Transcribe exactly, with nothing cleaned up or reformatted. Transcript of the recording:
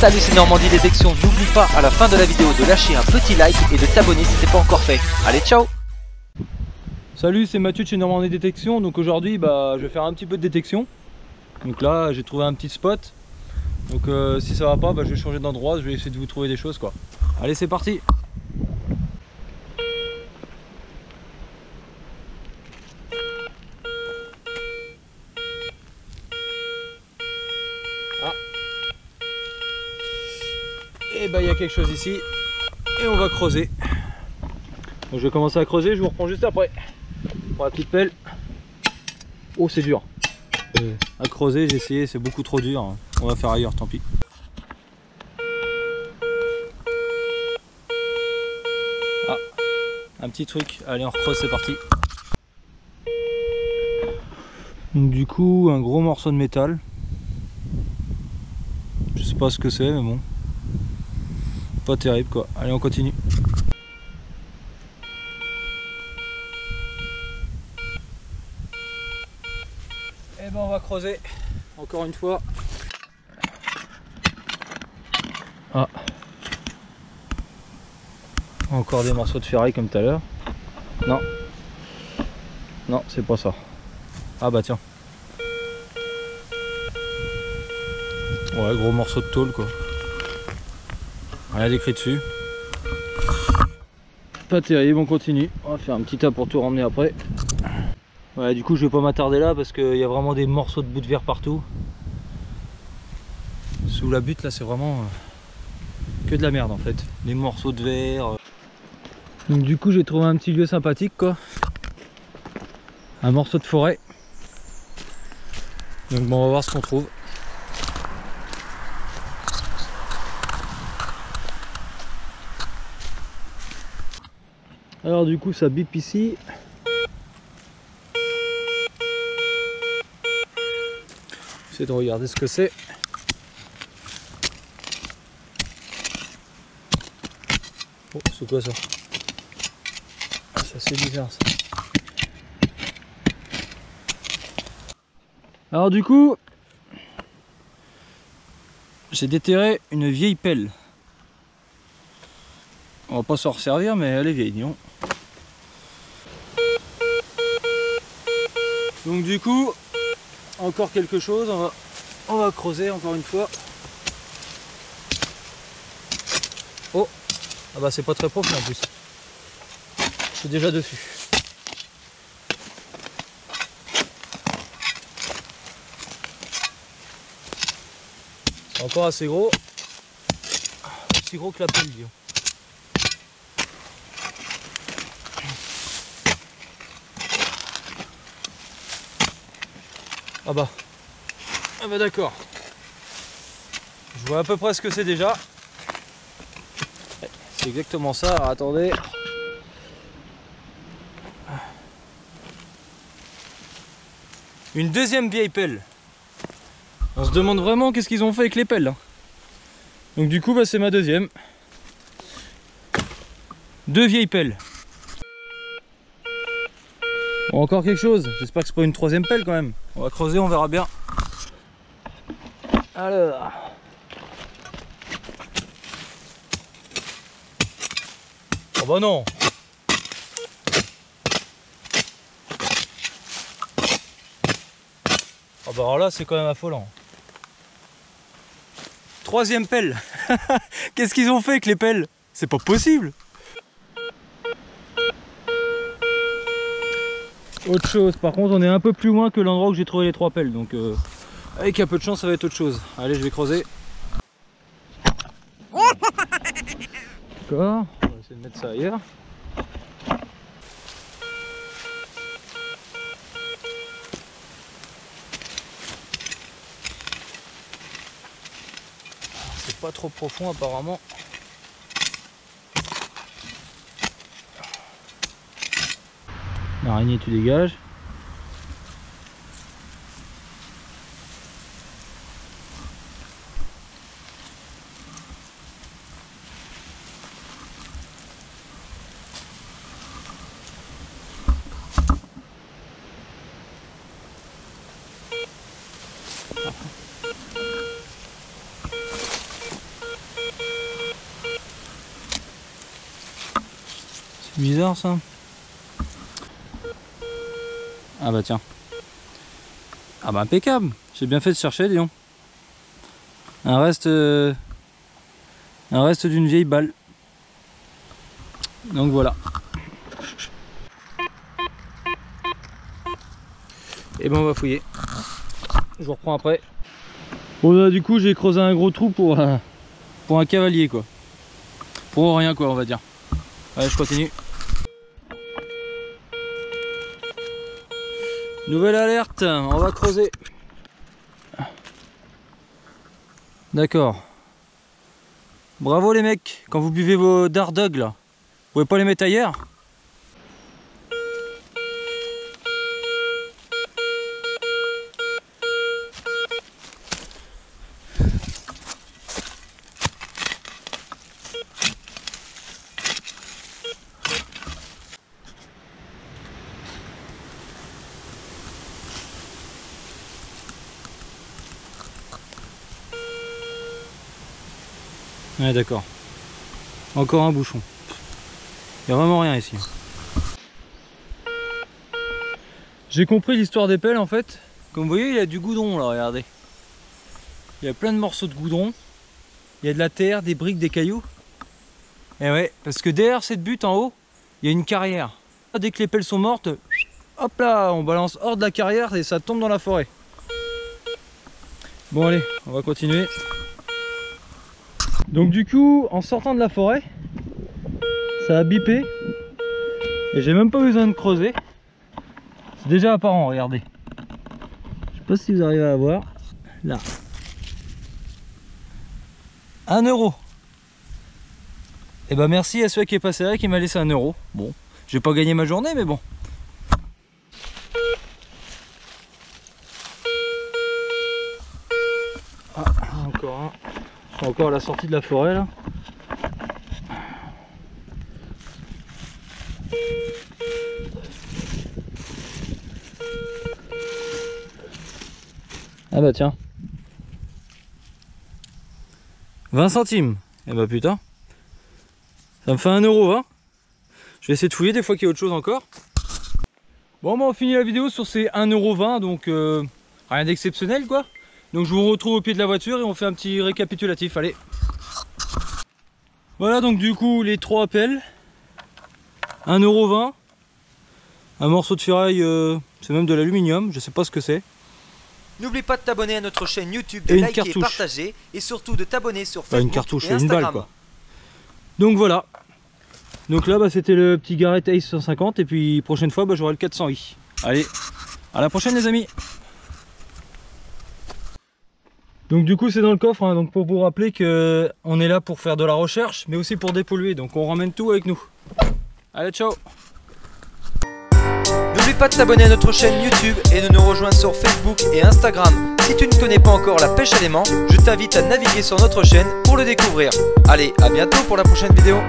Salut, c'est Normandie Détection. N'oublie pas à la fin de la vidéo de lâcher un petit like et de t'abonner si ce n'est pas encore fait. Allez, ciao. Salut, c'est Mathieu de chez Normandie Détection. Donc aujourd'hui, bah, je vais faire un petit peu de détection. Donc là, j'ai trouvé un petit spot. Donc euh, si ça va pas, bah, je vais changer d'endroit. Je vais essayer de vous trouver des choses, quoi. Allez, c'est parti. Et bah il y a quelque chose ici et on va creuser. Donc je vais commencer à creuser, je vous reprends juste après. Pour la petite pelle. Oh c'est dur. Euh, à creuser, j'ai essayé, c'est beaucoup trop dur. On va faire ailleurs, tant pis. Ah, un petit truc. Allez on recreuse, c'est parti. Donc du coup un gros morceau de métal. Je sais pas ce que c'est mais bon. Pas terrible quoi, allez on continue. Et ben on va creuser encore une fois. Ah, encore des morceaux de ferraille comme tout à l'heure. Non, non c'est pas ça. Ah bah tiens, ouais gros morceau de tôle quoi. Rien d'écrit dessus. Pas terrible, on continue. On va faire un petit tas pour tout ramener après. Ouais, du coup, je vais pas m'attarder là parce qu'il y a vraiment des morceaux de bout de verre partout. Sous la butte, là, c'est vraiment que de la merde en fait. Des morceaux de verre. Donc, du coup, j'ai trouvé un petit lieu sympathique quoi. Un morceau de forêt. Donc, bon, on va voir ce qu'on trouve. Alors du coup ça bip ici. J'essaie de regarder ce que c'est. Oh c'est quoi ça? C'est assez bizarre ça. Alors du coup j'ai déterré une vieille pelle. On va pas s'en resservir mais elle est vieille, non. Donc du coup, encore quelque chose, on va, on va creuser encore une fois. Oh, ah bah c'est pas très profond en plus. Je suis déjà dessus. C'est encore assez gros. Aussi gros que la pelle, disons. Ah bah, ah bah d'accord, je vois à peu près ce que c'est déjà, c'est exactement ça. Alors, attendez, une deuxième vieille pelle, on se demande vraiment qu'est-ce qu'ils ont fait avec les pelles, hein. Donc du coup bah, c'est ma deuxième, deux vieilles pelles. Bon, encore quelque chose, j'espère que c'est pas une troisième pelle quand même. On va creuser, on verra bien. Alors. Oh bah non. Oh bah alors là c'est quand même affolant. Troisième pelle. Qu'est-ce qu'ils ont fait avec les pelles? C'est pas possible. Autre chose, par contre on est un peu plus loin que l'endroit où j'ai trouvé les trois pelles, donc euh, avec un peu de chance ça va être autre chose. Allez je vais creuser. D'accord, on va essayer de mettre ça ailleurs. C'est pas trop profond apparemment. L'araignée, tu dégages. C'est bizarre ça. Ah bah tiens. Ah bah impeccable. J'ai bien fait de chercher, dis donc. Un reste, euh, un reste d'une vieille balle. Donc voilà. Et ben on va fouiller. Je vous reprends après. Bon là, du coup j'ai creusé un gros trou pour euh, pour un cavalier quoi. Pour rien quoi on va dire. Allez je continue. Nouvelle alerte, on va creuser. D'accord. Bravo les mecs, quand vous buvez vos Dardug là, vous pouvez pas les mettre ailleurs? Ouais d'accord. Encore un bouchon. Il n'y a vraiment rien ici. J'ai compris l'histoire des pelles en fait. Comme vous voyez il y a du goudron là, regardez. Il y a plein de morceaux de goudron. Il y a de la terre, des briques, des cailloux. Et ouais, parce que derrière cette butte en haut, il y a une carrière. Dès que les pelles sont mortes, hop là, on balance hors de la carrière et ça tombe dans la forêt. Bon allez, on va continuer. Donc du coup, en sortant de la forêt, ça a bipé et j'ai même pas besoin de creuser. C'est déjà apparent, regardez. Je sais pas si vous arrivez à la voir. Là. Un euro. Et bah merci à celui qui est passé là qui m'a laissé un euro. Bon, j'ai pas gagné ma journée mais bon. Ah, encore un. Encore à la sortie de la forêt là. Ah bah tiens. vingt centimes. Eh bah putain. Ça me fait un euro vingt. Je vais essayer de fouiller des fois qu'il y a autre chose encore. Bon bah on finit la vidéo sur ces un euro vingt donc euh, rien d'exceptionnel quoi. Donc je vous retrouve au pied de la voiture et on fait un petit récapitulatif, allez. Voilà donc du coup les trois pelles, un euro vingt, un morceau de ferraille, euh, c'est même de l'aluminium, je sais pas ce que c'est. N'oublie pas de t'abonner à notre chaîne YouTube, de et liker et partager, et surtout de t'abonner sur Facebook, bah, une cartouche, et Instagram. Une balle, quoi. Donc voilà, donc là bah, c'était le petit Garrett Ace cent cinquante et puis prochaine fois bah, j'aurai le quatre cents i. Allez, à la prochaine les amis. Donc du coup c'est dans le coffre, hein, donc pour vous rappeler qu'on est là pour faire de la recherche, mais aussi pour dépolluer, donc on ramène tout avec nous. Allez, ciao. N'oublie pas de t'abonner à notre chaîne YouTube et de nous rejoindre sur Facebook et Instagram. Si tu ne connais pas encore la pêche à l'aimant, je t'invite à naviguer sur notre chaîne pour le découvrir. Allez, à bientôt pour la prochaine vidéo.